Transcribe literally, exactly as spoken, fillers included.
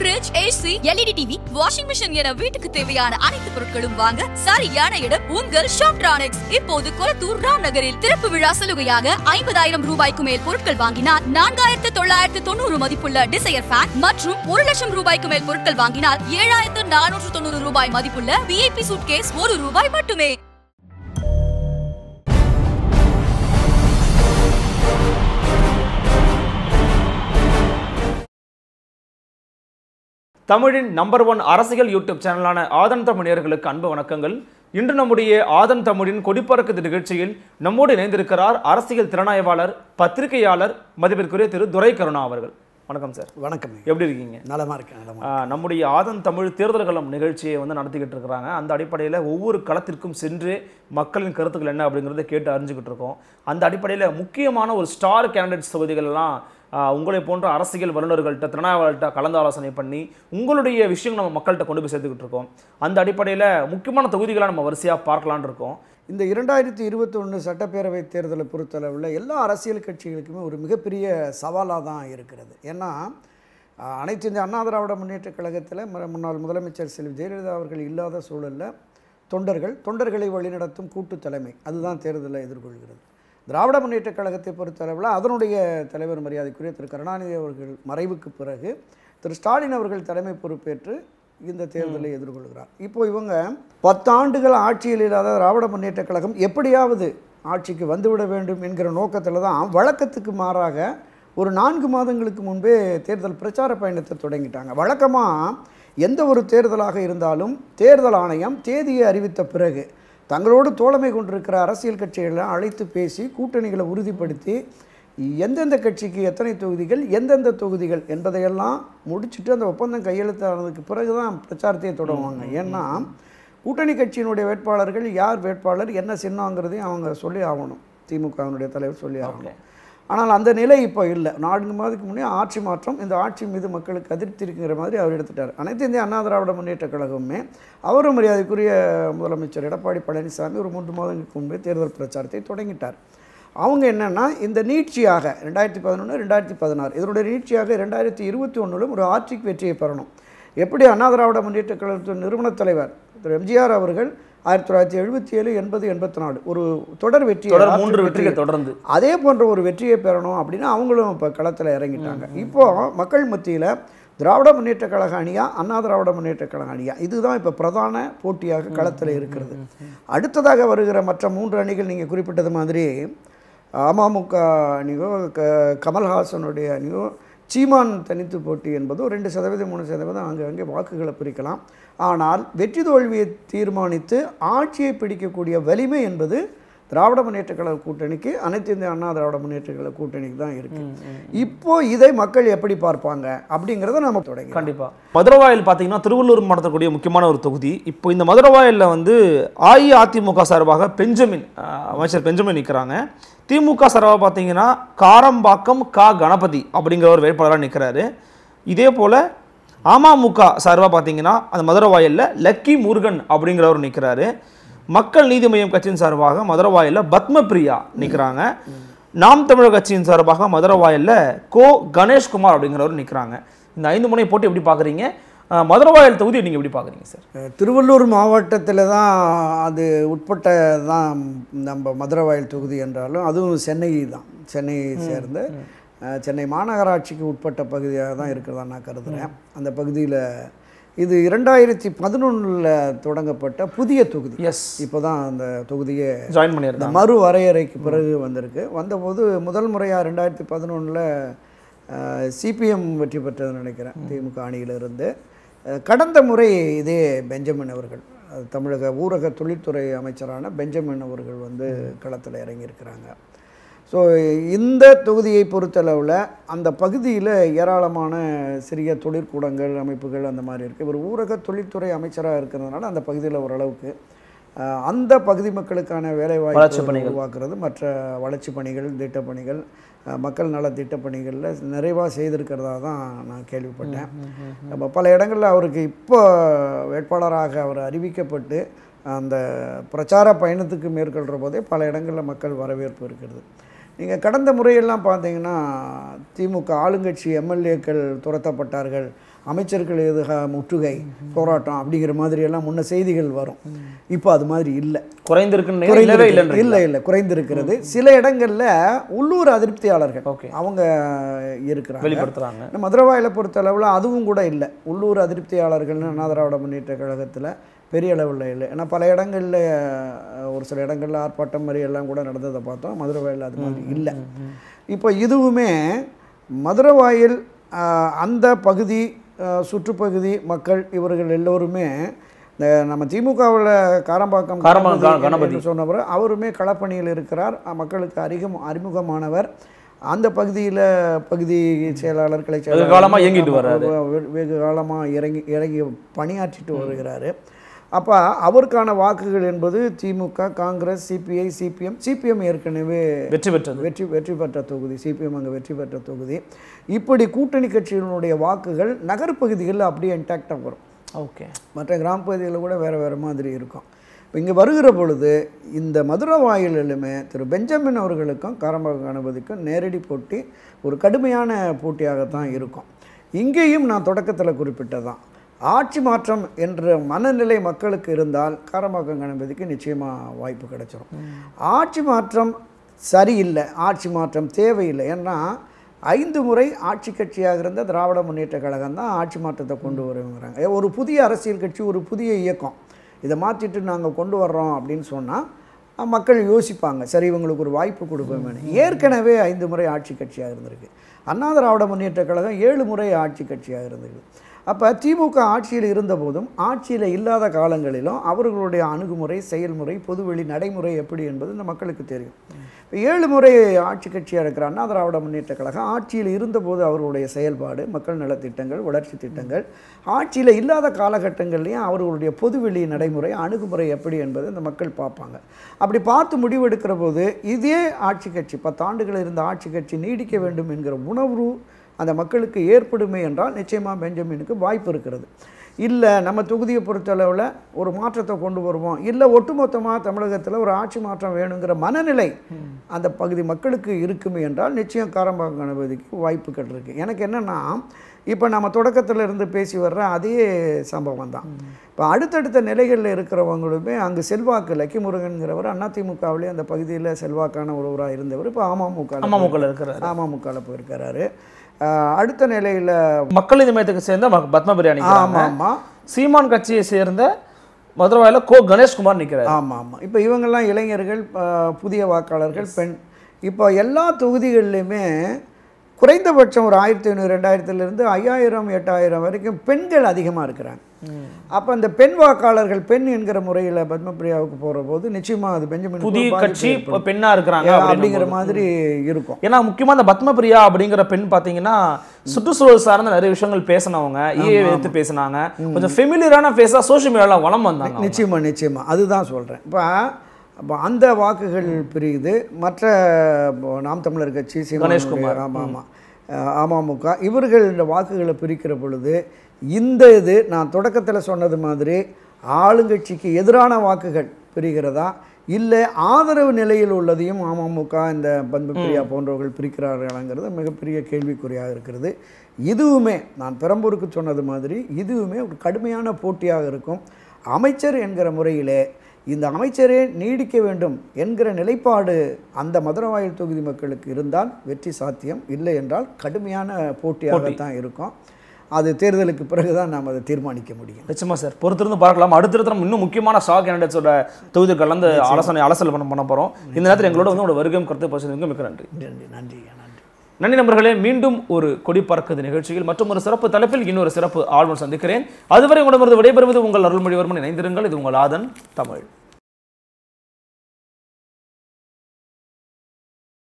fridge, A C, L E D T V, washing machine என வீட்டுக்கு தேவையான அனைத்து பொருட்களும் வாங்க சரியான இடம் உங்கள் ஷாப்ட்ரானிக்ஸ். இப்போது கொளத்தூர் ராம் நகரில் திறப்பு விழா சலுகையாக ஐம்பதாயிரம் ரூபாய்க்கு மேல் பொருட்கள் வாங்கினால் நான்காயிரத்து தொள்ளாயிரத்து தொண்ணூறு மதிப்புள்ள டிசையர் ஃபேன் மற்றும் ஒரு லட்சம் ரூபாய்க்கு மேல் பொருட்கள் வாங்கினால் ஏழாயிரத்து நானூற்று தொண்ணூறு ரூபாய் மதிப்புள்ள V I P சூட்கேஸ் ஒரு ரூபாய் மட்டுமே. தமிழின் நம்பர் ஒன் அரசியல் யூடியூப் சேனலான ஆதன் தமிழர்களுக்கு அன்பு வணக்கங்கள். இன்று நம்முடைய ஆதன் தமிழின் கொடிப்பறக்குது நிகழ்ச்சியில் நம்மோடு இணைந்திருக்கிறார் அரசியல் திறனாய்வாளர் பத்திரிகையாளர் மதிப்பிற்குரிய திரு துரை கருணா அவர்கள். வணக்கம் சார். வணக்கம், எப்படி இருக்கீங்க? நலமாக இருக்கேன். நம்முடைய ஆதன் தமிழ் தேர்தல் களம் நிகழ்ச்சியை வந்து நடத்திக்கிட்டு இருக்கிறாங்க. அந்த அடிப்படையில் ஒவ்வொரு களத்திற்கும் சென்று மக்களின் கருத்துக்கள் என்ன அப்படிங்கிறத கேட்டு அறிஞ்சிக்கிட்டு இருக்கோம். அந்த அடிப்படையில் முக்கியமான ஒரு ஸ்டார் கேண்டிடேட்ஸ் தொகுதிகள்லாம் உங்களை போன்ற அரசியல் வல்லுநர்கள்ட்ட திறனாய்வாளர்கிட்ட கலந்து ஆலோசனை பண்ணி உங்களுடைய விஷயங்கள் நம்ம மக்கள்கிட்ட கொண்டு போய் சேர்த்துக்கிட்டு இருக்கோம். அந்த அடிப்படையில் முக்கியமான தொகுதிகளாக நம்ம வரிசையாக பார்க்கலான் இருக்கோம். இந்த இரண்டாயிரத்தி இருபத்தி ஒன்று சட்டப்பேரவை தேர்தலை பொறுத்தளவில் எல்லா அரசியல் கட்சிகளுக்குமே ஒரு மிகப்பெரிய சவாலாக தான் இருக்கிறது. ஏன்னா அனைத்து இந்த அண்ணா திராவிட முன்னேற்ற கழகத்தில் முன்னாள் முதலமைச்சர் செல்வி ஜெயலலிதா அவர்கள் இல்லாத சூழலில் தொண்டர்கள் தொண்டர்களை வழிநடத்தும் கூட்டு தலைமை அதுதான் தேர்தலை எதிர்கொள்கிறது. திராவிட முன்னேற்ற கழகத்தை பொறுத்தளவில் அதனுடைய தலைவர் மரியாதைக்குரிய திரு கருணாநிதி அவர்கள் மறைவுக்கு பிறகு திரு ஸ்டாலின் அவர்கள் தலைமை பொறுப்பேற்று இந்த தேர்தலை எதிர்கொள்கிறார். இப்போது இவங்க பத்தாண்டுகள் ஆட்சியில் இல்லாத திராவிட முன்னேற்ற கழகம் எப்படியாவது ஆட்சிக்கு வந்துவிட வேண்டும் என்கிற நோக்கத்தில் தான் வழக்கத்துக்கு மாறாக ஒரு நான்கு மாதங்களுக்கு முன்பே தேர்தல் பிரச்சார பயணத்தை தொடங்கிட்டாங்க. வழக்கமாக எந்த ஒரு தேர்தலாக இருந்தாலும் தேர்தல் ஆணையம் தேதியை அறிவித்த பிறகு தங்களோடு தோழமை கொண்டிருக்கிற அரசியல் கட்சிகளை அழைத்து பேசி கூட்டணிகளை உறுதிப்படுத்தி எந்தெந்த கட்சிக்கு எத்தனை தொகுதிகள் எந்தெந்த தொகுதிகள் என்பதையெல்லாம் முடிச்சுட்டு அந்த ஒப்பந்தம் கையெழுத்தானதுக்கு பிறகு தான் பிரச்சாரத்தையே தொடங்குவாங்க. ஏன்னா கூட்டணி கட்சியினுடைய வேட்பாளர்கள் யார் வேட்பாளர் என்ன சின்னங்கிறதையும் அவங்க சொல்லி ஆகணும், திமுகவினுடைய தலைவர் சொல்லி ஆகணும். ஆனால் அந்த நிலை இப்போ இல்லை. நான்கு மாதத்துக்கு முன்னே ஆட்சி மாற்றம் இந்த ஆட்சி மீது மக்களுக்கு அதிருப்தி இருக்குங்கிற மாதிரி அவர் எடுத்துட்டார். அனைத்து இந்திய அண்ணா திராவிட முன்னேற்ற கழகமுமே அவரும் மரியாதைக்குரிய முதலமைச்சர் எடப்பாடி பழனிசாமி ஒரு மூன்று மாதங்களுக்கு முன்பே தேர்தல் பிரச்சாரத்தை தொடங்கிட்டார். அவங்க என்னென்னா இந்த நீட்சியாக ரெண்டாயிரத்தி பதினொன்று ரெண்டாயிரத்தி பதினாறு இதனுடைய நீட்சியாக ரெண்டாயிரத்தி இருபத்தி ஒன்றிலும் ஒரு ஆட்சிக்கு வெற்றியை பெறணும். எப்படி அண்ணா திராவிட முன்னேற்ற கழகத்தின் நிறுவன தலைவர் திரு எம்ஜிஆர் அவர்கள் ஆயிரத்தி தொள்ளாயிரத்தி எழுபத்தி ஏழு எண்பது எண்பத்தி நாலு ஒரு தொடர் வெற்றி மூன்று வெற்றியை தொடர்ந்து அதே போன்ற ஒரு வெற்றியை பெறணும் அப்படின்னு அவங்களும் இப்போ களத்தில் இறங்கிட்டாங்க. இப்போது மக்கள் மத்தியில் திராவிட முன்னேற்ற கழக அணியா அண்ணா திராவிட முன்னேற்ற கழக அணியா இதுதான் இப்போ பிரதான போட்டியாக களத்தில் இருக்கிறது. அடுத்ததாக வருகிற மற்ற மூன்று அணிகள் நீங்கள் குறிப்பிட்டது மாதிரி அமமுக அணியோ க கமல்ஹாசனுடைய அணியோ சீமான் தனித்து போட்டி என்பது ஒரு ரெண்டு சதவீதம் மூணு சதவீதம் அங்கே அங்கே வாக்குகளை பிரிக்கலாம். ஆனால் வெற்றி தோல்வியை தீர்மானித்து ஆட்சியை பிடிக்கக்கூடிய வலிமை என்பது திராவிட முன்னேற்ற கழக கூட்டணிக்கு அனைத்து இந்திய அண்ணா திராவிட முன்னேற்ற கழக கூட்டணிக்கு தான் இருக்குது. இப்போது இதை மக்கள் எப்படி பார்ப்பாங்க அப்படிங்கிறத நம்ம தொடங்கி கண்டிப்பாக மதுரவாயில் பார்த்தீங்கன்னா திருவள்ளூர் மாவட்டத்துக்குரிய முக்கியமான ஒரு தொகுதி. இப்போ இந்த மதுரவாயிலில் வந்து அஇஅதிமுக சார்பாக பெஞ்சமின் அமைச்சர் பெஞ்சமின் நிற்கிறாங்க. திமுக சார்பாக பார்த்தீங்கன்னா காரம்பாக்கம் கா கணபதி அப்படிங்கிற ஒரு வேட்பாளராக நிற்கிறாரு. இதே போல் அமமுக சார்பாக பார்த்தீங்கன்னா அந்த மதுரவாயிலில் லக்கி முருகன் அப்படிங்கிறவர் நிற்கிறாரு. மக்கள் நீதி மய்யம் கட்சியின் சார்பாக மதுரவாயிலில் பத்மபிரியா நிற்கிறாங்க. நாம் தமிழர் கட்சியின் சார்பாக மதுரவாயிலில் கோ கணேஷ்குமார் அப்படிங்கிறவர் நிற்கிறாங்க. இந்த ஐந்து முனை போட்டு எப்படி பார்க்குறீங்க? மதுரவாயில் தொகுதியை நீங்கள் எப்படி பார்க்குறீங்க சார்? திருவள்ளூர் மாவட்டத்தில் தான் அது உட்பட்ட தான் நம்ம மதுரவாயில் தொகுதி என்றாலும் அதுவும் சென்னை தான், சென்னையை சேர்ந்த சென்னை மாநகராட்சிக்கு உட்பட்ட பகுதியாக தான் இருக்கிறதா நான் கருதுகிறேன். அந்த பகுதியில் இது இரண்டாயிரத்தி பதினொன்றில் தொடங்கப்பட்ட புதிய தொகுதி. எஸ், இப்போ தான் அந்த தொகுதியை ஜாயின் பண்ணியிருந்த மறு வரையறைக்கு பிறகு வந்திருக்கு. வந்தபோது முதல் முறையாக ரெண்டாயிரத்தி பதினொன்றில் சிபிஎம் வெற்றி பெற்றதுன்னு நினைக்கிறேன் திமுக அணியிலிருந்து. கடந்த முறை இதே பெஞ்சமின் அவர்கள் தமிழக ஊரக தொழில்துறை அமைச்சரான பெஞ்சமின் அவர்கள் வந்து களத்தில் இறங்கியிருக்கிறாங்க. ஸோ இந்த தொகுதியை பொறுத்தளவில் அந்த பகுதியில் ஏராளமான சிறிய தொழிற்கூடங்கள் அமைப்புகள் அந்த மாதிரி இருக்குது. இவர் ஊரக தொழில்துறை அமைச்சராக இருக்கிறதுனால அந்த பகுதியில் ஓரளவுக்கு அந்த பகுதி மக்களுக்கான வேலைவாய்ப்பு உருவாக்குறது மற்ற வளர்ச்சி பணிகள் திட்டப்பணிகள் மக்கள் நல திட்டப்பணிகளில் நிறைவாக செய்திருக்கிறதா தான் நான் கேள்விப்பட்டேன். நம்ம பல இடங்களில் அவருக்கு இப்போ வேட்பாளராக அவர் அறிவிக்கப்பட்டு அந்த பிரச்சார பயணத்துக்கு மேற்கொள்கிற போதே பல இடங்களில் மக்கள் வரவேற்பு இருக்கிறது. நீங்கள் கடந்த முறையெல்லாம் பார்த்தீங்கன்னா திமுக ஆளுங்கட்சி எம்எல்ஏக்கள் துரத்தப்பட்டார்கள் அமைச்சர்கள் எது முற்றுகை போராட்டம் அப்படிங்கிற மாதிரி எல்லாம் முன்ன செய்திகள் வரும். இப்போ அது மாதிரி இல்லை, குறைந்திருக்கு இல்லை இல்லை குறைந்திருக்கிறது. சில இடங்களில் உள்ளூர் அதிருப்தியாளர்கள் அவங்க இருக்கிறாங்க. மதுரவாயில பொறுத்த அளவில் அதுவும் கூட இல்லை. உள்ளூர் அதிருப்தியாளர்கள்னு அண்ணா திராவிட முன்னேற்ற கழகத்தில் பெரிய அளவில் இல்லை. ஏன்னா பல இடங்களில் ஒரு சில இடங்களில் ஆர்ப்பாட்டம் மாதிரி எல்லாம் கூட நடந்ததை பார்த்தோம். மதுரவாயில் அது மாதிரி இல்லை. இப்போ இதுவுமே மதுரவாயில் அந்த பகுதி சுற்றுப்பகுதி மக்கள் இவர்கள் எல்லோருமே இந்த நம்ம திமுகவில் காரம்பாக்கம் கணபதி சொன்னவர் அவருமே களப்பணியில் இருக்கிறார். மக்களுக்கு அறிமுக அறிமுகமானவர். அந்த பகுதியில் பகுதி செயலாளர் கிளை செயலாளர் வெகு காலமாக இறங்கி இறங்கி பணியாற்றிட்டு வருகிறார். அப்போ அவருக்கான வாக்குகள் என்பது DMK, Congress, CPI, CPM CPM ஏற்கனவே வெற்றி பெற்ற வெற்றி வெற்றி பெற்ற தொகுதி சிபிஎம் அங்கே வெற்றி பெற்ற தொகுதி. இப்படி கூட்டணி கட்சியினுடைய வாக்குகள் நகர்ப்பகுதிகளில் அப்படியே இன்டாக்டாக வரும். ஓகே, மற்ற கிராமப்பகுதிகளில் கூட வேறு வேறு மாதிரி இருக்கும். இப்போ இங்கே வருகிற பொழுது இந்த மதுரை வாயிலுமே திரு பெஞ்சமின் அவர்களுக்கும் காரம்பாக்கம் கணபதிக்கும் நேரடி போட்டி ஒரு கடுமையான போட்டியாகத்தான் இருக்கும். இங்கேயும் நான் தொடக்கத்தில் குறிப்பிட்டதான், ஆட்சி மாற்றம் என்ற மனநிலை மக்களுக்கு இருந்தால் காரம்பாக்கம் கணபதிக்கு நிச்சயமாக வாய்ப்பு கிடைச்சிடும். ஆட்சி மாற்றம் சரியில்லை, ஆட்சி மாற்றம் தேவையில்லை. ஏன்னா ஐந்து முறை ஆட்சி கட்சியாக இருந்த திராவிட முன்னேற்ற கழகம் தான் ஆட்சி மாற்றத்தை கொண்டு வருங்கிறாங்க. ஒரு புதிய அரசியல் கட்சி, ஒரு புதிய இயக்கம் இதை மாற்றிட்டு நாங்கள் கொண்டு வர்றோம் அப்படின்னு சொன்னால் மக்கள் யோசிப்பாங்க, சரி இவங்களுக்கு ஒரு வாய்ப்பு கொடுப்போம். ஏற்கனவே ஐந்து முறை ஆட்சி கட்சியாக இருந்திருக்கு. அண்ணா திராவிட முன்னேற்ற கழகம் ஏழு முறை ஆட்சி கட்சியாக இருந்திருக்கு. அப்போ திமுக ஆட்சியில் இருந்தபோதும் ஆட்சியில் இல்லாத காலங்களிலும் அவர்களுடைய அணுகுமுறை, செயல்முறை, பொதுவெளி நடைமுறை எப்படி என்பது இந்த மக்களுக்கு தெரியும். இப்போ ஏழு முறை ஆட்சி கட்சியாக இருக்கிற அண்ணா திராவிட முன்னேற்ற கழகம் ஆட்சியில் இருந்தபோது அவர்களுடைய செயல்பாடு, மக்கள் நலத்திட்டங்கள், வளர்ச்சி திட்டங்கள், ஆட்சியில் இல்லாத காலகட்டங்கள்லேயும் அவர்களுடைய பொதுவெளி நடைமுறை, அணுகுமுறை எப்படி என்பது இந்த மக்கள் பார்ப்பாங்க. அப்படி பார்த்து முடிவெடுக்கிற போது இதே ஆட்சி கட்சி, பத்தாண்டுகள் இருந்த ஆட்சி கட்சி நீடிக்க வேண்டும் என்கிற உணர்வு அந்த மக்களுக்கு ஏற்படுமே என்றால் நிச்சயமாக பெஞ்சமினுக்கு வாய்ப்பு இருக்கிறது. இல்லை நம்ம தொகுதியை பொறுத்தளவில் ஒரு மாற்றத்தை கொண்டு வருவோம், இல்லை ஒட்டுமொத்தமாக தமிழகத்தில் ஒரு ஆட்சி மாற்றம் வேணுங்கிற மனநிலை அந்த பகுதி மக்களுக்கு இருக்குமே என்றால் நிச்சயம் காரம்பாக்கம் கணபதிக்கு வாய்ப்புகள் இருக்குது. எனக்கு என்னென்னா இப்போ நம்ம தொடக்கத்தில் இருந்து பேசி வர்ற அதே சம்பவம் தான். இப்போ அடுத்தடுத்த நிலைகளில் இருக்கிறவங்களுமே அங்கே செல்வாக்கு, லக்கிமுருகன்கிறவர் அதிமுகவிலே அந்த பகுதியில் செல்வாக்கான ஒருவராக இருந்தவர் இப்போ அமமுக அமமுகவில் இருக்கிறார் அமமுகவில் போயிருக்கிறாரு. அடுத்த நிலையில் மக்கள் இனிமயத்துக்கு சேர்ந்த பத்ம பிரியாணி, ஆமாம் ஆமாம், சீமான் கட்சியை சேர்ந்த மதுரவாயில் கோ கணேஷ்குமார் நிற்கிறார். ஆமாம் ஆமாம். இப்போ இவங்கெல்லாம் இளைஞர்கள், புதிய வாக்காளர்கள், பெண். இப்போ எல்லா தொகுதிகள்லையுமே குறைந்தபட்சம் ஒரு ஆயிரத்தி ஐநூறு ரெண்டாயிரத்துலேருந்து ஐயாயிரம் எட்டாயிரம் வரைக்கும் பெண்கள் அதிகமாக இருக்கிறாங்க. அப்போ அந்த பெண் வாக்காளர்கள், பெண் என்கிற முறையில் பத்மபிரியாவுக்கு போகிற போது நிச்சயமாக அது பெஞ்சமின் புதிய கட்சி பெண்ணாக இருக்கிறாங்க அப்படிங்கிற மாதிரி இருக்கும். ஏன்னா முக்கியமாக அந்த பத்மபிரியா அப்படிங்கிற பெண் பார்த்தீங்கன்னா சுற்றுச்சூழல் சார்ந்த நிறைய விஷயங்கள் பேசினவங்க, எடுத்து பேசினாங்க, கொஞ்சம் ஃபெமிலியரான ஃபேஸாக சோஷியல் மீடியாவில் வளம் வந்தாங்க. நிச்சயமாக நிச்சயமாக அதுதான் சொல்கிறேன். இப்போ அப்போ அந்த வாக்குகள் பிரியுது. மற்ற நாம் தமிழர் கட்சி, கணேஷ்குமார், ஆமாம் ஆமாம், அமமுக இவர்கள் இந்த வாக்குகளை பிரிக்கிற பொழுது இந்த இது நான் தொடக்கத்தில் சொன்னது மாதிரி ஆளுங்கட்சிக்கு எதிரான வாக்குகள் பிரிகிறதா, இல்லை ஆதரவு நிலையில் உள்ளதையும் அமமுக இந்த பத்மபிரியா போன்றவர்கள் பிரிக்கிறார்களாங்கிறது மிகப்பெரிய கேள்விக்குறியாக இருக்கிறது. இதுவுமே நான் பெரம்பூருக்கு சொன்னது மாதிரி இதுவுமே ஒரு கடுமையான போட்டியாக இருக்கும். அமைச்சர் என்கிற முறையிலே இந்த அமைச்சரே நீடிக்க வேண்டும் என்கிற நிலைப்பாடு அந்த மதுரவாயில் தொகுதி மக்களுக்கு இருந்தால் வெற்றி சாத்தியம், இல்லை என்றால் கடுமையான போட்டியாகத்தான் இருக்கும். அது தேர்தலுக்கு பிறகுதான் நாம் அதை தீர்மானிக்க முடியும். நிச்சயமா சார், பொறுத்திருந்து பார்க்கலாம். அடுத்த இன்னும் முக்கியமான ஸ்டாக் கேண்டிடேட்ஸோட தொகுதி கலந்து ஆலோசனை ஆலோசனை பண்ண பண்ண போகிறோம். இந்த நேரத்தில் எங்களோட வந்து உங்களோட வருகையும் கருத்து பேசுவதற்கு மிக நன்றி. நன்றி நன்றி நன்றி நன்றி நண்பர்களே. மீண்டும் ஒரு கொடி பறக்குது நிகழ்ச்சியில் மற்றும் ஒரு சிறப்பு தலைப்பில் இன்னொரு சிறப்பு ஆழ்வன் சந்திக்கிறேன். அதுவரை உங்களிடமிருந்து விடைபெறுவது உங்கள் அருள்மொழிவர்மன். இணைந்திருங்கள். இது உங்கள் ஆதன் தமிழ்.